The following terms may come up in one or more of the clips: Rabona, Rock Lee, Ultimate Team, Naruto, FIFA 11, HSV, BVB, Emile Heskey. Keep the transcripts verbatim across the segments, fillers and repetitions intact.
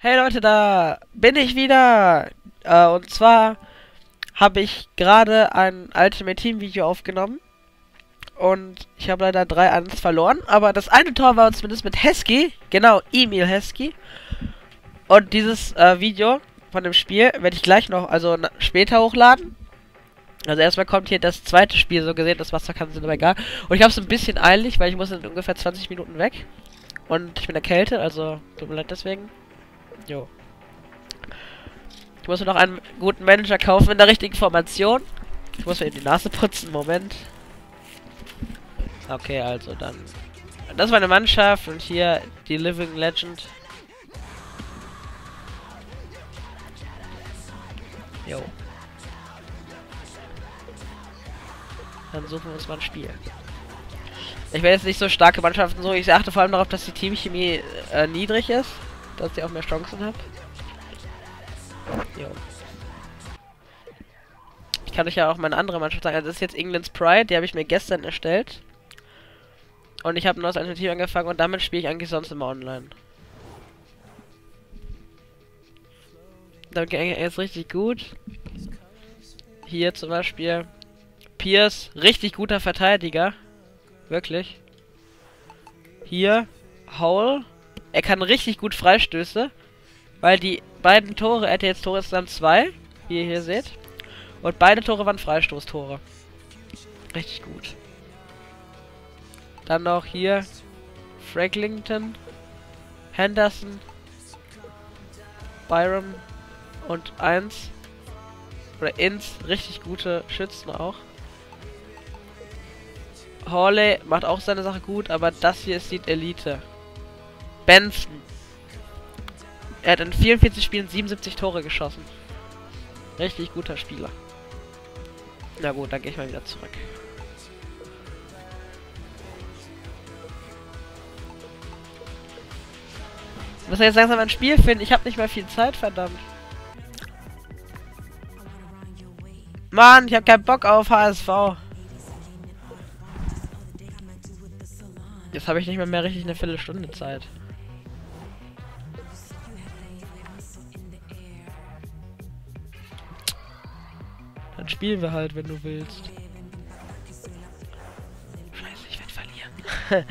Hey Leute, da bin ich wieder! Äh, und zwar habe ich gerade ein Ultimate Team Video aufgenommen. Und ich habe leider drei eins verloren. Aber das eine Tor war zumindest mit Heskey. Genau, Emile Heskey. Und dieses äh, Video von dem Spiel werde ich gleich noch, also später hochladen. Also erstmal kommt hier das zweite Spiel, so gesehen. Das Wasser kann es aber egal. Und ich habe es ein bisschen eilig, weil ich muss in ungefähr zwanzig Minuten weg. Und ich bin erkältet, also tut mir leid deswegen. Jo. Ich muss mir noch einen guten Manager kaufen in der richtigen Formation. Ich muss mir eben die Nase putzen, Moment. Okay, also dann. Das ist meine Mannschaft und hier die Living Legend. Jo. Dann suchen wir uns mal ein Spiel. Ich werde jetzt nicht so starke Mannschaften suchen. Ich achte vor allem darauf, dass die Teamchemie äh, niedrig ist. Dass ich auch mehr Chancen habe. Jo. Ich kann euch ja auch meine andere Mannschaft sagen. Also das ist jetzt England's Pride, die habe ich mir gestern erstellt. Und ich habe ein neues Alternativ angefangen und damit spiele ich eigentlich sonst immer online. Damit geht jetzt richtig gut. Hier zum Beispiel. Pierce, richtig guter Verteidiger. Wirklich. Hier. Howell. Er kann richtig gut Freistöße, weil die beiden Tore, er hat jetzt Tore insgesamt zwei, wie ihr hier seht. Und beide Tore waren Freistoßtore. Richtig gut. Dann noch hier Franklington, Henderson, Byram und eins. Oder Inns, richtig gute Schützen auch. Hawley macht auch seine Sache gut, aber das hier ist die Elite. Benson. Er hat in vierundvierzig Spielen siebenundsiebzig Tore geschossen. Richtig guter Spieler. Na gut, dann gehe ich mal wieder zurück. Ich muss jetzt langsam ein Spiel finden. Ich habe nicht mehr viel Zeit, verdammt. Mann, ich habe keinen Bock auf H S V. Jetzt habe ich nicht mehr, mehr richtig eine Viertelstunde Zeit. Dann spielen wir halt, wenn du willst. Scheiße, ich werde verlieren.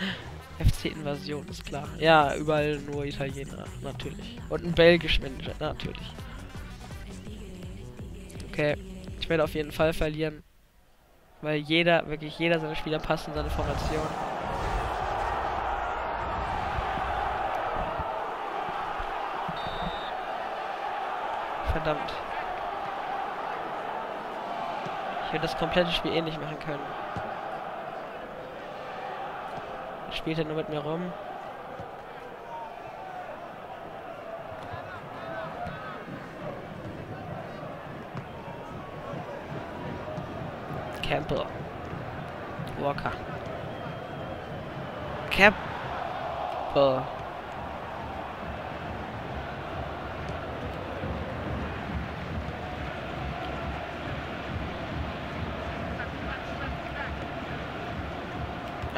F C-Invasion, ist klar. Ja, überall nur Italiener, natürlich. Und ein belgischer Manager, natürlich. Okay, ich werde auf jeden Fall verlieren. Weil jeder, wirklich jeder seiner Spieler passt in seine Formation. Verdammt. Ich würde das komplette Spiel eh nicht machen können. Spielt er nur mit mir rum? Campbell. Walker. Campbell.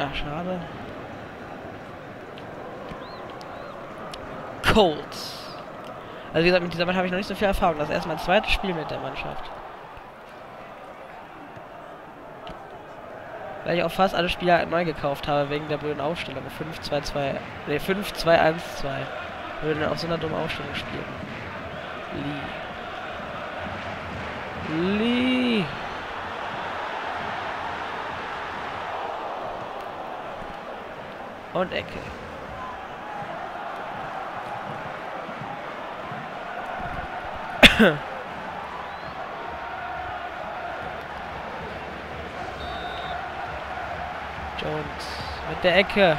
Ach, schade. Colts. Also wie gesagt, mit dieser Mannschaft habe ich noch nicht so viel Erfahrung. Das ist erst mein zweites Spiel mit der Mannschaft. Weil ich auch fast alle Spieler neu gekauft habe, wegen der blöden Aufstellung. fünf zwei zwei. Ne, fünf zwei eins zwei. Wir würden auf so einer dummen Aufstellung spielen. Lee. Lee. Und Ecke. Jones mit der Ecke.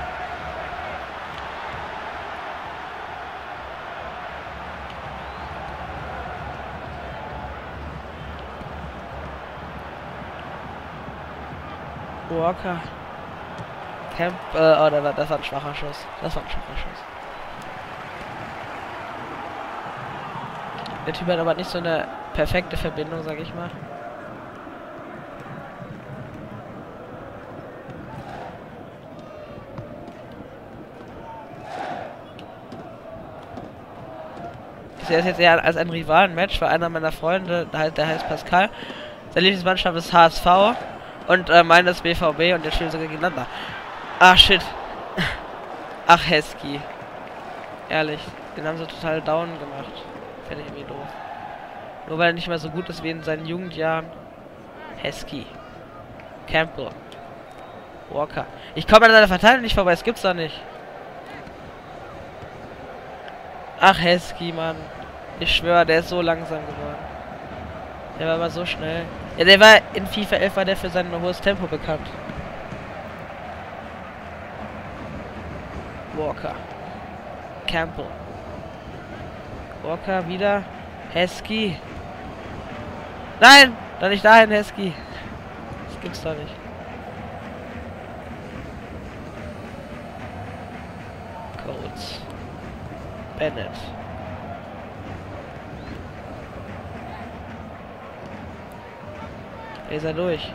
Walker. Camp, äh, oh, das war, das war ein schwacher Schuss. Das war ein schwacher Schuss. Der Typ hat aber nicht so eine perfekte Verbindung, sag ich mal. Ich sehe das jetzt eher als ein Rivalen-Match, weil einer meiner Freunde, der heißt Pascal, seine Lieblingsmannschaft ist H S V und äh, meine ist B V B und jetzt spielen sogar gegeneinander. Ach, shit. Ach, Heskey. Ehrlich, den haben sie total down gemacht. Finde ich irgendwie doof. Nur weil er nicht mehr so gut ist wie in seinen Jugendjahren. Heskey. Campbell. Walker. Ich komme an seiner Verteidigung nicht vorbei, es gibt's doch nicht. Ach, Heskey, Mann. Ich schwöre, der ist so langsam geworden. Der war aber so schnell. Ja, der war in FIFA elf, war der für sein hohes Tempo bekannt. Walker. Campbell. Walker wieder. Heskey. Nein! Doch nicht dahin, Heskey. Das gibt's doch nicht. Codes. Bennett. Da ist er durch.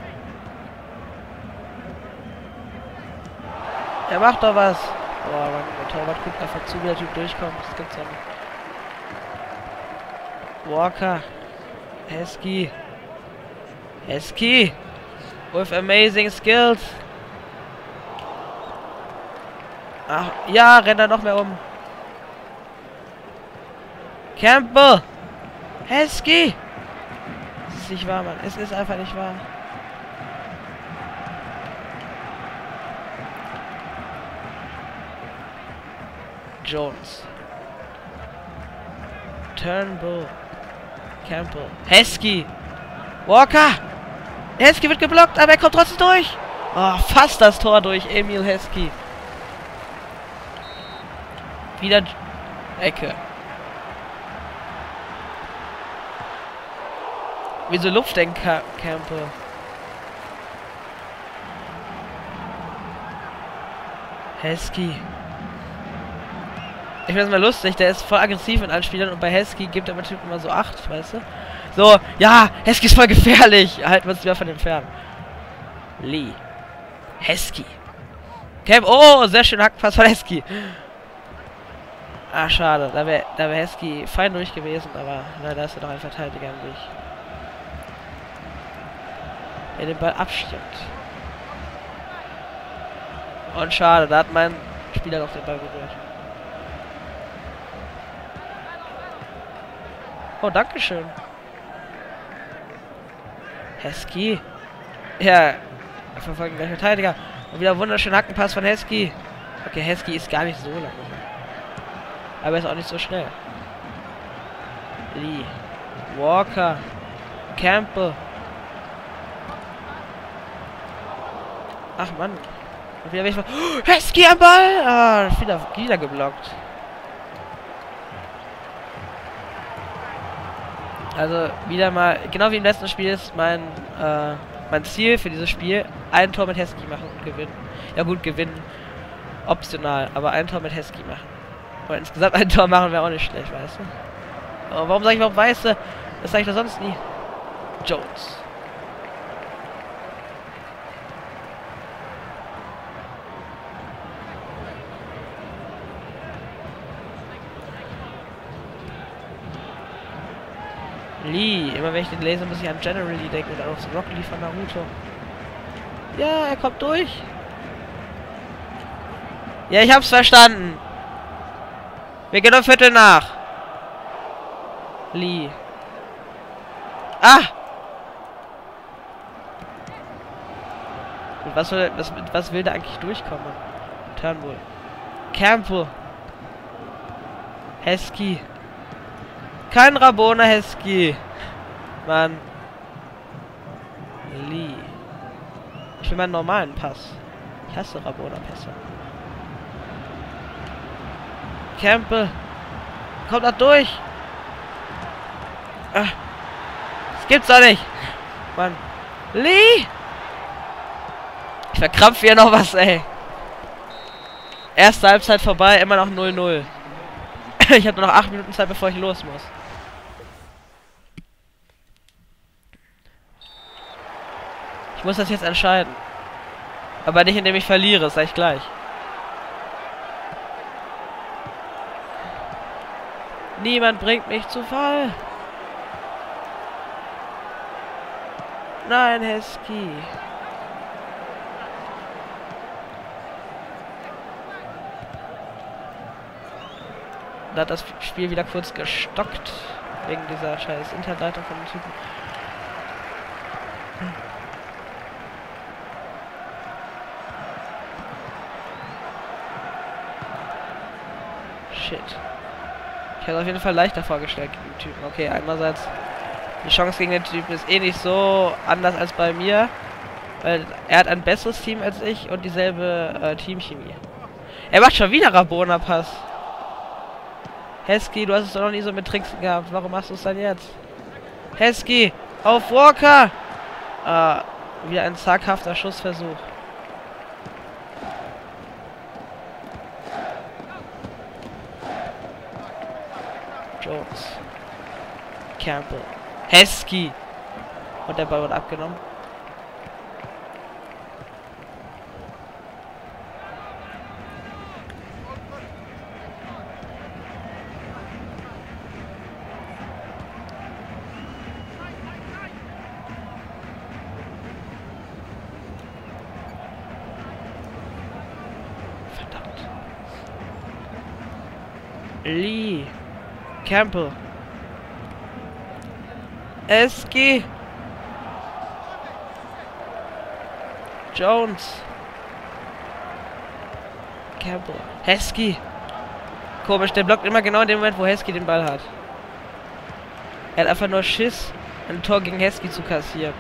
Er macht doch was. Boah, Mann, der Torwart guckt einfach zu, wie der Typ durchkommt. Das gibt's ja nicht. Walker. Heskey. Heskey. With amazing skills. Ach, ja, rennt er noch mehr um. Campbell! Heskey! Es ist nicht wahr, Mann. Es ist einfach nicht wahr. Jones. Turnbull. Campbell. Heskey! Walker! Heskey wird geblockt, aber er kommt trotzdem durch! Oh, fast das Tor durch, Emile Heskey. Wieder Ecke. Wieso Luft denn, Ka Campbell? Heskey. Ich finde das mal lustig, der ist voll aggressiv in allen Spielern und bei Heskey gibt der Typ immer so acht, weißt du? So, ja, Heskey ist voll gefährlich! Halten wir uns wieder von dem fern. Lee. Heskey. Camp, oh, sehr schön Hackpass von Heskey. Ah, schade, da wäre da wär Heskey fein durch gewesen, aber na, da ist er doch ein Verteidiger an sich. Der den Ball abstimmt. Und schade, da hat mein Spieler noch den Ball berührt. Oh, dankeschön. Heskey. Ja, verfolgen gleich Verteidiger. Und wieder wunderschöner Hackenpass von Heskey. Okay, Heskey ist gar nicht so langsam. Aber er ist auch nicht so schnell. Lee. Walker. Campbell. Ach Mann. Und wieder bin ich mal. Oh, Heskey am Ball! Ah, wieder, wieder geblockt. Also wieder mal, genau wie im letzten Spiel ist mein, äh, mein Ziel für dieses Spiel, ein Tor mit Heskey machen und gewinnen. Ja gut, gewinnen. Optional, aber ein Tor mit Heskey machen. Aber insgesamt ein Tor machen wäre auch nicht schlecht, weißt du? Aber warum sage ich überhaupt Weiße? Das sage ich doch sonst nie. Jones. Lee. Immer wenn ich den lese, muss ich an General Lee denken und auch so Rock Lee von Naruto. Ja, er kommt durch. Ja, ich hab's verstanden. Wir gehen um Viertel nach. Lee. Ah! Mit was will, was, mit was will der eigentlich durchkommen? Turnbull. Campbell. Heskey. Kein Rabona Heskey. Mann. Lee. Ich will meinen normalen Pass. Ich hasse Rabona-Pässe. Campbell. Kommt da durch. Ach. Das gibt's doch nicht. Mann. Lee. Ich verkrampfe hier noch was, ey. Erste Halbzeit vorbei. Immer noch null null. Ich habe nur noch acht Minuten Zeit, bevor ich los muss. Ich muss das jetzt entscheiden. Aber nicht, indem ich verliere, das sage ich gleich. Niemand bringt mich zu Fall. Nein, Heskey. Da hat das Spiel wieder kurz gestockt. Wegen dieser scheiß Internetleitung von dem Typen. Shit. Ich hätte auf jeden Fall leichter vorgestellt gegen den Typen. Okay, einerseits. Die Chance gegen den Typen ist eh nicht so anders als bei mir. Weil er hat ein besseres Team als ich und dieselbe äh, Teamchemie. Er macht schon wieder Rabona-Pass. Heskey, du hast es doch noch nie so mit Tricks gehabt. Warum machst du es dann jetzt? Heskey, auf Walker! Ah, wieder ein zaghafter Schussversuch. Jones. Campbell. Heskey! Und der Ball wird abgenommen. Lee. Campbell. Heskey. Jones. Campbell. Heskey. Komisch, der blockt immer genau in dem Moment, wo Heskey den Ball hat. Er hat einfach nur Schiss, ein Tor gegen Heskey zu kassieren.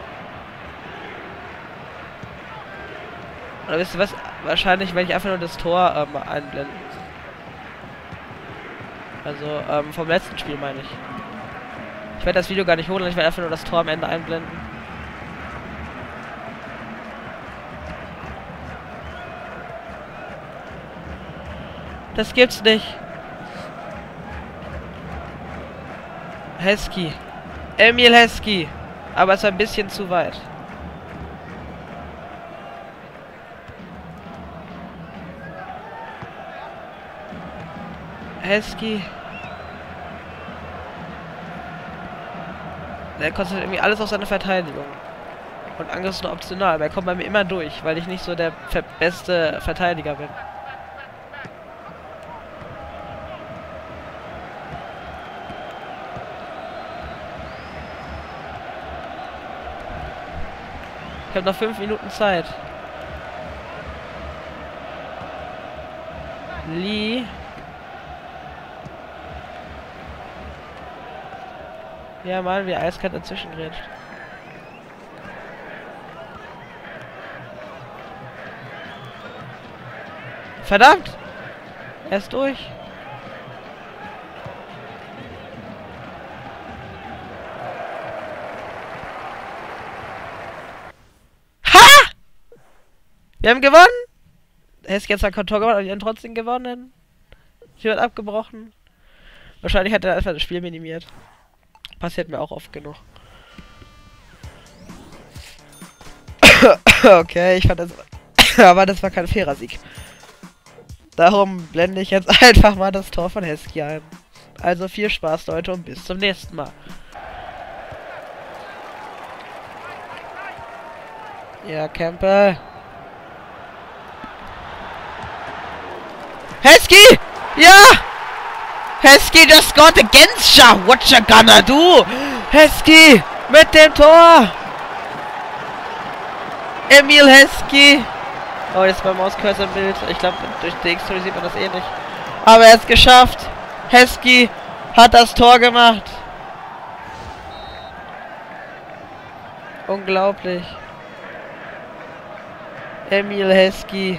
Oder wisst ihr was? Wahrscheinlich werde ich einfach nur das Tor ähm, einblenden. Also, ähm, vom letzten Spiel meine ich. Ich werde das Video gar nicht holen, ich werde einfach nur das Tor am Ende einblenden. Das gibt's nicht. Heskey. Emile Heskey. Aber es war ein bisschen zu weit. Heskey. Der konzentriert irgendwie alles auf seine Verteidigung. Und Angriff ist nur optional, aber er kommt bei mir immer durch, weil ich nicht so der ver beste Verteidiger bin. Ich habe noch fünf Minuten Zeit. Lee. Ja, mal wie eiskalt dazwischen grätscht. Verdammt! Er ist durch. Ha! Wir haben gewonnen! Heskey hat zwar kein Tor gemacht, aber wir haben trotzdem gewonnen. Sie wird abgebrochen. Wahrscheinlich hat er einfach das Spiel minimiert. Passiert mir auch oft genug. Okay, ich fand das... Aber das war kein fairer Sieg. Darum blende ich jetzt einfach mal das Tor von Heskey ein. Also viel Spaß, Leute, und bis zum nächsten Mal. Ja, Campbell. Heskey! Ja! Heskey just scored against you. What you gonna do? Heskey mit dem Tor. Emile Heskey. Oh, jetzt beim Mauscursor im Bild. Ich glaube, durch die X-Story sieht man das eh nicht. Aber er hat es geschafft. Heskey hat das Tor gemacht. Unglaublich. Emile Heskey.